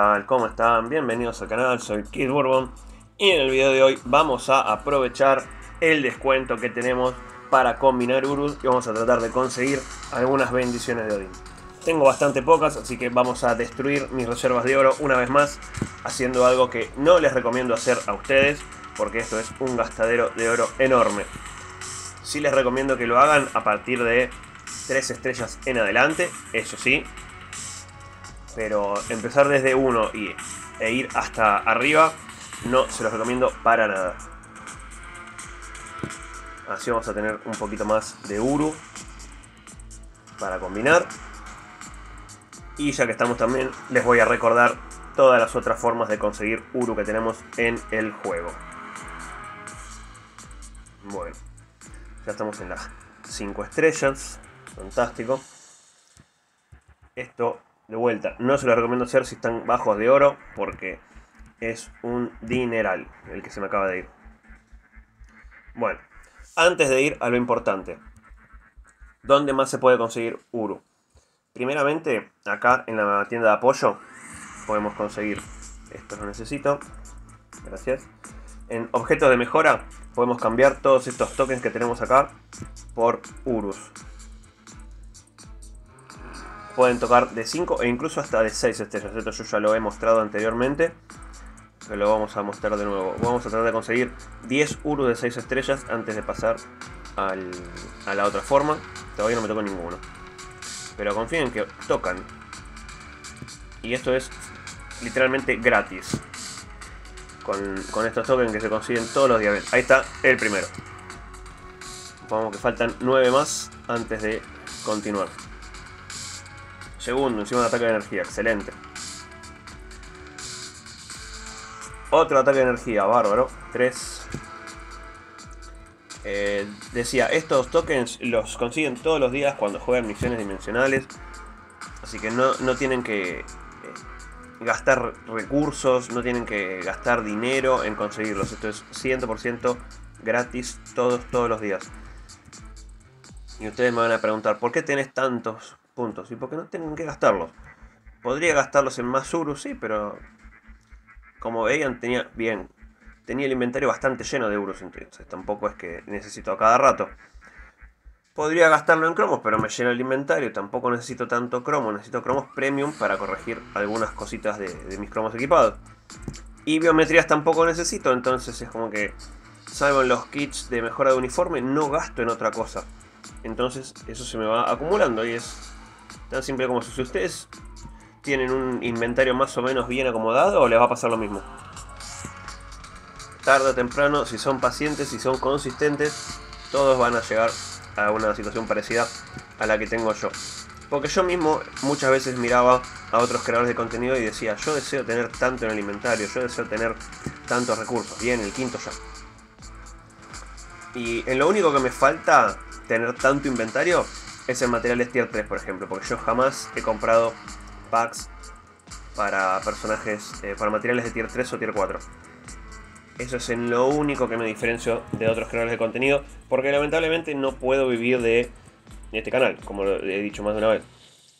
están? ¿Cómo están? Bienvenidos al canal, soy Kid Bourbon y en el video de hoy vamos a aprovechar el descuento que tenemos para combinar Urus y vamos a tratar de conseguir algunas bendiciones de Odín. Tengo bastante pocas, así que vamos a destruir mis reservas de oro una vez más, haciendo algo que no les recomiendo hacer a ustedes, porque esto es un gastadero de oro enorme. Sí les recomiendo que lo hagan a partir de 3 estrellas en adelante, eso sí. Pero empezar desde 1 e ir hasta arriba no se los recomiendo para nada. Así vamos a tener un poquito más de Uru para combinar. Y ya que estamos también les voy a recordar todas las otras formas de conseguir Uru que tenemos en el juego. Bueno, ya estamos en las 5 estrellas. Fantástico. Esto, de vuelta, no se lo recomiendo hacer si están bajos de oro, porque es un dineral el que se me acaba de ir. Bueno, antes de ir a lo importante, ¿dónde más se puede conseguir Uru? Primeramente, acá en la tienda de apoyo podemos conseguir, esto lo necesito, gracias. En objetos de mejora podemos cambiar todos estos tokens que tenemos acá por Urus. Pueden tocar de 5 e incluso hasta de 6 estrellas. Esto yo ya lo he mostrado anteriormente, pero lo vamos a mostrar de nuevo. Vamos a tratar de conseguir 10 Urus de 6 estrellas antes de pasar a la otra forma. Todavía no me tocó ninguno, pero confíen que tocan. Y esto es literalmente gratis. Con estos tokens que se consiguen todos los días. Ahí está el primero. Vamos que faltan 9 más antes de continuar. Segundo, encima de ataque de energía, excelente. Otro ataque de energía, bárbaro. 3. Decía, estos tokens los consiguen todos los días cuando juegan misiones dimensionales. Así que no tienen que gastar recursos, no tienen que gastar dinero en conseguirlos. Esto es 100% gratis todos los días. Y ustedes me van a preguntar, ¿por qué tenés tantos puntos? Y porque no tienen que gastarlos. Podría gastarlos en más Urus, sí, pero como veían tenía el inventario bastante lleno de Urus, entonces tampoco es que necesito a cada rato. Podría gastarlo en cromos, pero me llena el inventario, tampoco necesito tanto cromo. Necesito cromos premium para corregir algunas cositas de mis cromos equipados. Y biometrías tampoco necesito, entonces es como que, salvo en los kits de mejora de uniforme, no gasto en otra cosa. Entonces eso se me va acumulando y es tan simple como eso. Si ustedes tienen un inventario más o menos bien acomodado, les va a pasar lo mismo. Tarde o temprano, si son pacientes, si son consistentes, todos van a llegar a una situación parecida a la que tengo yo. Porque yo mismo muchas veces miraba a otros creadores de contenido y decía, yo deseo tener tanto en el inventario, yo deseo tener tantos recursos. Bien, el quinto ya. Y en lo único que me falta tener tanto inventario es en materiales tier 3, por ejemplo, porque yo jamás he comprado packs para personajes, para materiales de tier 3 o tier 4. Eso es en lo único que me diferencio de otros creadores de contenido, porque lamentablemente no puedo vivir de este canal, como lo he dicho más de una vez.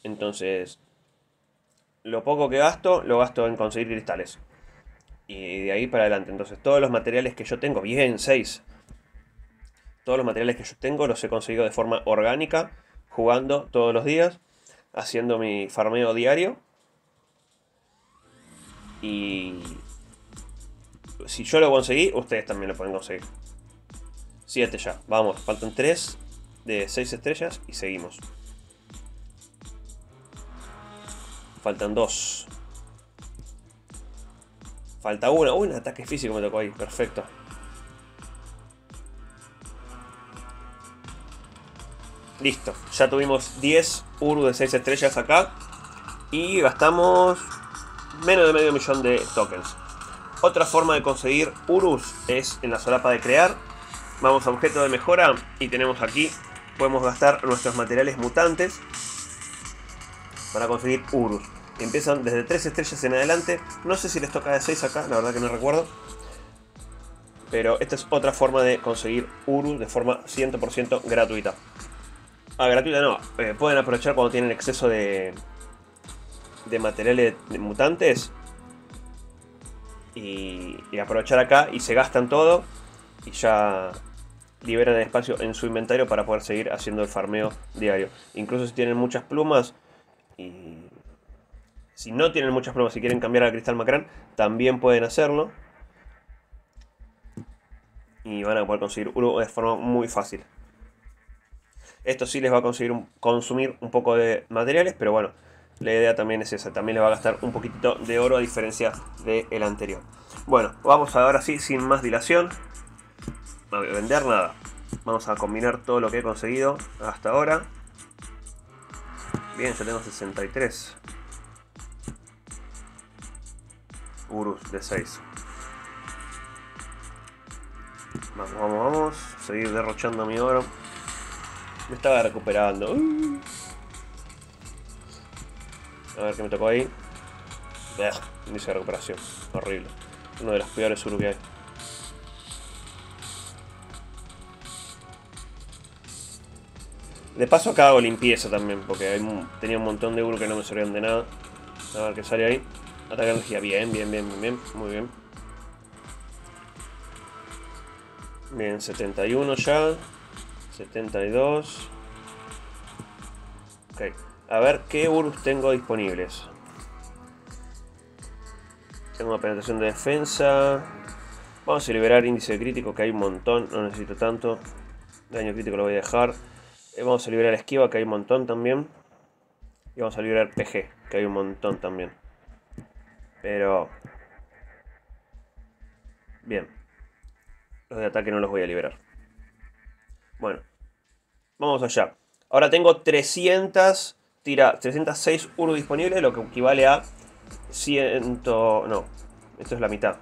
Entonces, lo poco que gasto, lo gasto en conseguir cristales. Y de ahí para adelante. Entonces, todos los materiales que yo tengo, bien, 6. Todos los materiales que yo tengo los he conseguido de forma orgánica, jugando todos los días, haciendo mi farmeo diario. Y si yo lo conseguí, ustedes también lo pueden conseguir. 7 ya, vamos, faltan 3 de 6 estrellas y seguimos. Faltan 2. Falta 1, un ataque físico me tocó ahí, perfecto. Listo, ya tuvimos 10 Uru de 6 estrellas acá y gastamos menos de medio millón de tokens. Otra forma de conseguir Urus es en la solapa de crear. Vamos a objeto de mejora y tenemos aquí, podemos gastar nuestros materiales mutantes para conseguir Urus. Empiezan desde 3 estrellas en adelante, no sé si les toca de 6 acá, la verdad que no recuerdo. Pero esta es otra forma de conseguir Urus de forma 100% gratuita. Ah, gratuita no, pueden aprovechar cuando tienen exceso de materiales de mutantes y aprovechar acá, y se gastan todo y ya liberan el espacio en su inventario para poder seguir haciendo el farmeo diario. Incluso si tienen muchas plumas, y si no tienen muchas plumas, si quieren cambiar al cristal macrán, también pueden hacerlo y van a poder conseguir Urus de forma muy fácil. Esto sí les va a conseguir consumir un poco de materiales, pero bueno, la idea también es esa. También les va a gastar un poquitito de oro a diferencia del anterior. Bueno, vamos ahora sí, sin más dilación, no voy a vender nada. Vamos a combinar todo lo que he conseguido hasta ahora. Bien, ya tengo 63 Urus de 6. Vamos, vamos, vamos. Seguir derrochando mi oro. Me estaba recuperando. A ver qué me tocó ahí. Índice de recuperación. Horrible. Uno de los peores Urus que hay. De paso acá hago limpieza también, porque tenía un montón de Urus que no me servían de nada. A ver qué sale ahí. Ataque energía. Bien, bien, bien, bien, bien. Muy bien. Bien, 71 ya. 72. Ok, a ver qué Urus tengo disponibles. Tengo una penetración de defensa. Vamos a liberar índice crítico, que hay un montón, no necesito tanto. Daño crítico lo voy a dejar. Vamos a liberar esquiva, que hay un montón también. Y vamos a liberar PG, que hay un montón también. Pero... bien. Los de ataque no los voy a liberar. Bueno, vamos allá. Ahora tengo 306 Urus disponibles, lo que equivale a 100... no, esto es la mitad.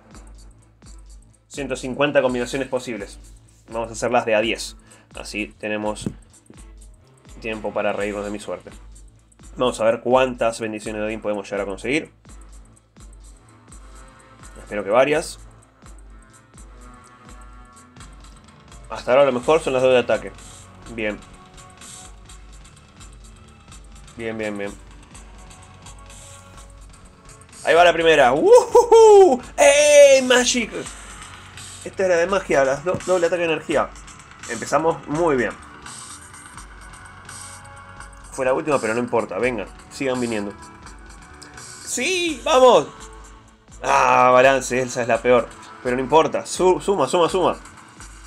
150 combinaciones posibles. Vamos a hacerlas de a 10. Así tenemos tiempo para reírnos de mi suerte. Vamos a ver cuántas bendiciones de Odín podemos llegar a conseguir. Espero que varias. Hasta ahora a lo mejor son las 2 de ataque. Bien. Bien, bien, bien. Ahí va la primera. ¡Woohoo! ¡Ey, Magic! Esta era de magia, las doble ataque de energía. Empezamos muy bien. Fue la última, pero no importa. Vengan, sigan viniendo. ¡Sí! ¡Vamos! Ah, balance, esa es la peor. Pero no importa. Suma, suma, suma.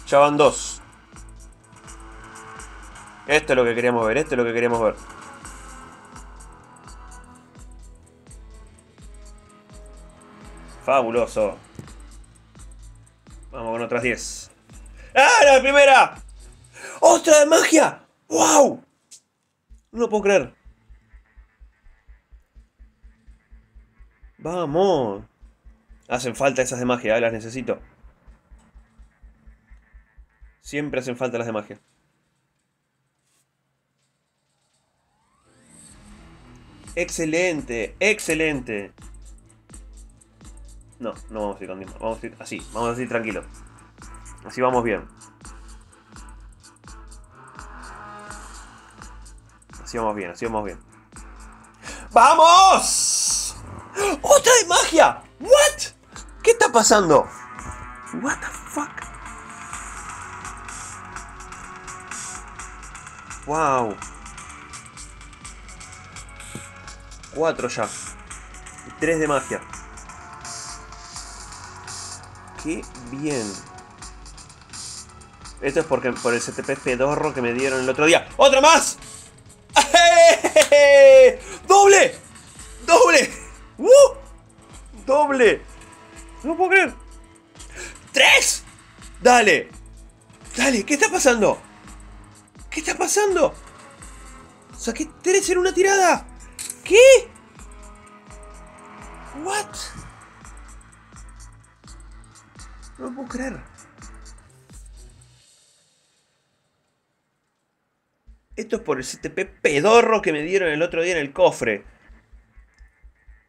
Ya van 2. Esto es lo que queríamos ver, esto es lo que queríamos ver. Fabuloso. Vamos con otras 10. ¡Ah, la primera! ¡Otra de magia! ¡Wow! No lo puedo creer. ¡Vamos! Hacen falta esas de magia, las necesito. Siempre hacen falta las de magia. ¡Excelente! ¡Excelente! No, no vamos a ir con mismo. Vamos a ir así. Vamos a ir tranquilo. Así vamos bien. Así vamos bien, así vamos bien. ¡Vamos! ¡Otra de magia! ¿What? ¿Qué está pasando? ¿What the fuck? Wow. 4 ya. 3 de magia. Qué bien. Esto es porque por el CTP pedorro que me dieron el otro día. ¡Otra más! ¡Eh! ¡Doble! ¡Doble! ¡Uh! ¡Doble! No puedo creer. ¡3! ¡Dale! ¡Dale! ¿Qué está pasando? ¿Qué está pasando? Saqué 3 en una tirada. ¿Qué? What? No lo puedo creer. Esto es por el CTP pedorro que me dieron el otro día en el cofre.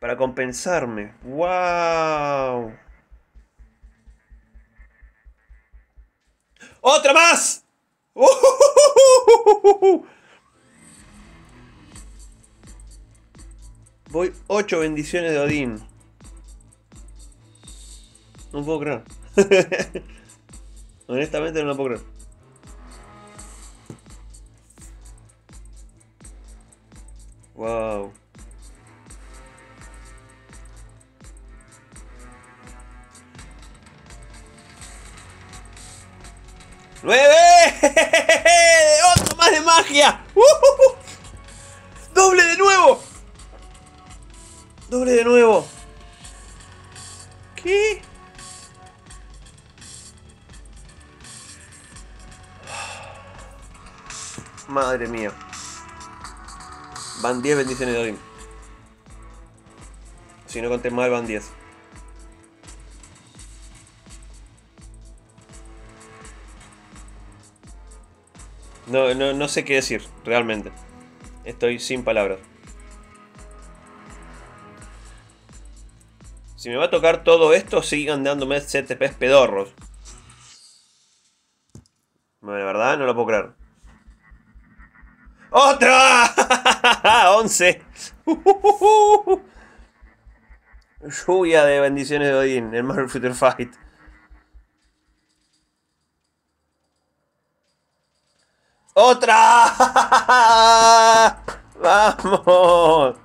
Para compensarme. ¡Wow! ¡Otra más! Voy 8 bendiciones de Odín. No lo puedo creer. Honestamente no lo puedo creer. Wow. ¡Nueve! ¡Otro más de magia! ¡Uh! ¡Doble de nuevo! ¡Doble de nuevo! ¿Qué? Madre mía. Van 10 bendiciones de Odín. Si no conté mal, van 10. No sé qué decir, realmente. Estoy sin palabras. Si me va a tocar todo esto, sigan dándome CTPs pedorros. Bueno, la verdad, no lo puedo creer. ¡Otra! ¡11! Lluvia de bendiciones de Odín, el Marvel Future Fight. ¡Otra! ¡Vamos!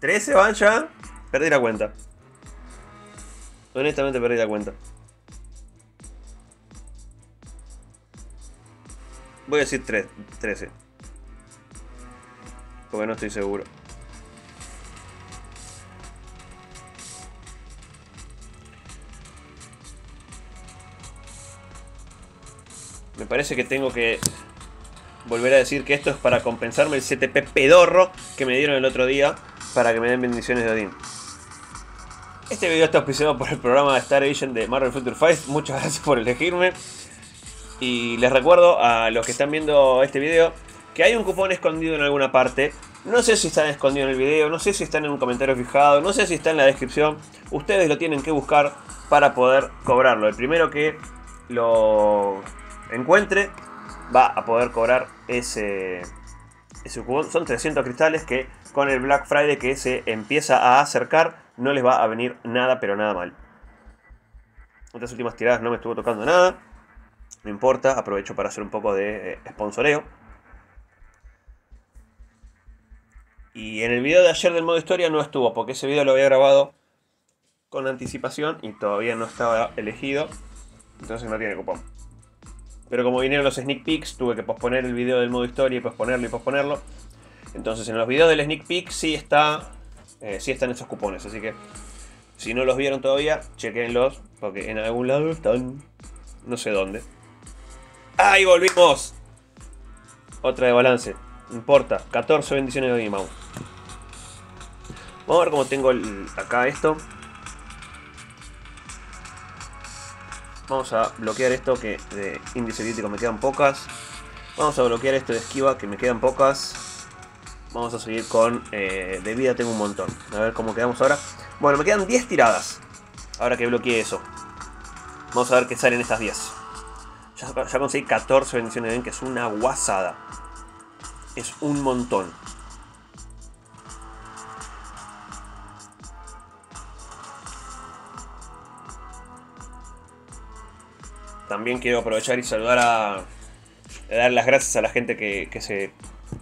¿13 van ya? Perdí la cuenta. Honestamente perdí la cuenta. Voy a decir 13. Porque no estoy seguro. Me parece que tengo que volver a decir que esto es para compensarme el CTP pedorro que me dieron el otro día para que me den bendiciones de Odín. Este video está auspiciado por el programa Star Edition de Marvel Future Fight. Muchas gracias por elegirme. Y les recuerdo a los que están viendo este video que hay un cupón escondido en alguna parte. No sé si está escondido en el video, no sé si está en un comentario fijado, no sé si está en la descripción. Ustedes lo tienen que buscar para poder cobrarlo. El primero que lo encuentre va a poder cobrar ese cupón. Son 300 cristales que con el Black Friday que se empieza a acercar no les va a venir nada pero nada mal. Estas últimas tiradas no me estuvo tocando nada, no importa, aprovecho para hacer un poco de sponsoreo. Y en el video de ayer del modo historia no estuvo porque ese video lo había grabado con anticipación y todavía no estaba elegido, entonces no tiene cupón. Pero como vinieron los sneak peeks, tuve que posponer el video del modo historia y posponerlo. Entonces en los videos del sneak peek sí están esos cupones. Así que si no los vieron todavía, chequenlos porque en algún lado están. No sé dónde. ¡Ahí volvimos! Otra de balance. No importa. 14 bendiciones de Odín. Vamos a ver cómo tengo acá esto. Vamos a bloquear esto que de índice crítico me quedan pocas. Vamos a bloquear esto de esquiva que me quedan pocas. Vamos a seguir con... de vida tengo un montón. A ver cómo quedamos ahora. Bueno, me quedan 10 tiradas. Ahora que bloqueé eso. Vamos a ver qué salen estas 10. Ya conseguí 14 bendiciones de Odín, que es una guasada. Es un montón. También quiero aprovechar y saludar dar las gracias a la gente que se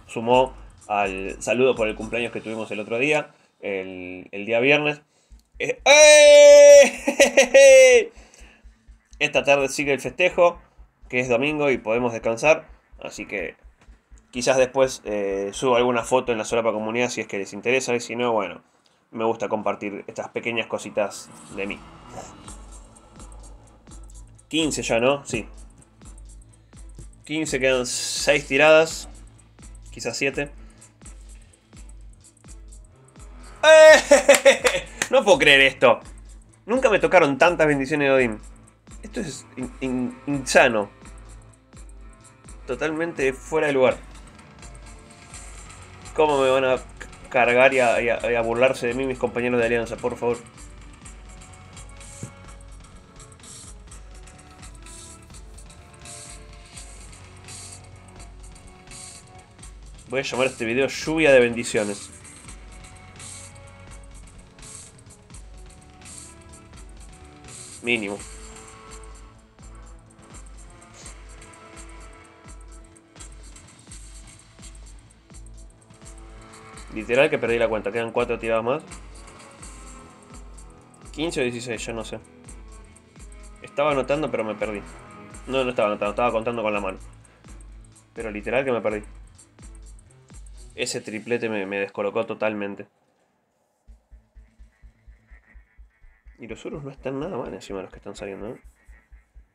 sumó al saludo por el cumpleaños que tuvimos el otro día, el día viernes. Esta tarde sigue el festejo, que es domingo y podemos descansar, así que quizás después suba alguna foto en la solapa comunidad si es que les interesa, y si no, bueno, me gusta compartir estas pequeñas cositas de mí. 15 ya, ¿no? Sí. 15, quedan 6 tiradas. Quizás 7. ¡Eh! No puedo creer esto. Nunca me tocaron tantas bendiciones de Odín. Esto es insano. Totalmente fuera de lugar. ¿Cómo me van a cargar y a burlarse de mí mis compañeros de alianza? Por favor. Voy a llamar a este video Lluvia de Bendiciones. mínimo. Literal que perdí la cuenta, quedan 4 tiradas más. 15 o 16, ya no sé. Estaba anotando pero me perdí. No, no estaba anotando, estaba contando con la mano. Pero literal que me perdí. Ese triplete me descolocó totalmente. Y los Urus no están nada mal encima de los que están saliendo, ¿no?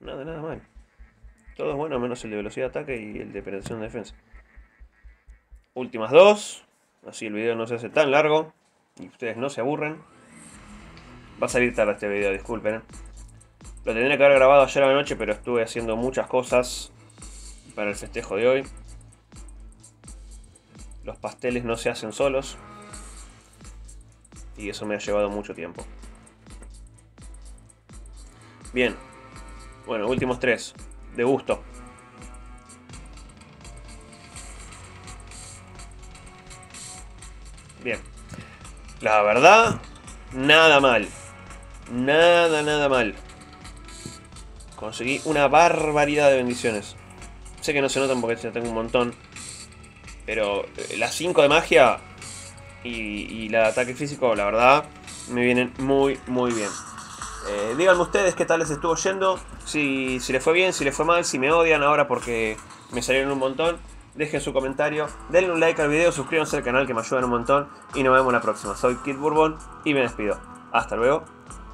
Nada, nada mal. Todo es bueno menos el de velocidad de ataque y el de penetración de defensa. Últimas dos. Así el video no se hace tan largo y ustedes no se aburren. Va a salir tarde este video, disculpen, ¿eh? Lo tendría que haber grabado ayer a la noche, pero estuve haciendo muchas cosas para el festejo de hoy. Los pasteles no se hacen solos y eso me ha llevado mucho tiempo. Bien. Bueno, últimos 3. De gusto. Bien. La verdad, nada mal. Nada, nada mal. Conseguí una barbaridad de bendiciones. Sé que no se notan porque tengo un montón. Pero las 5 de magia y la de ataque físico, la verdad, me vienen muy, muy bien. Díganme ustedes qué tal les estuvo yendo. Si les fue bien, si les fue mal, si me odian ahora porque me salieron un montón. Dejen su comentario, denle un like al video, suscríbanse al canal que me ayudan un montón y nos vemos la próxima. Soy Kid Bourbon y me despido. Hasta luego.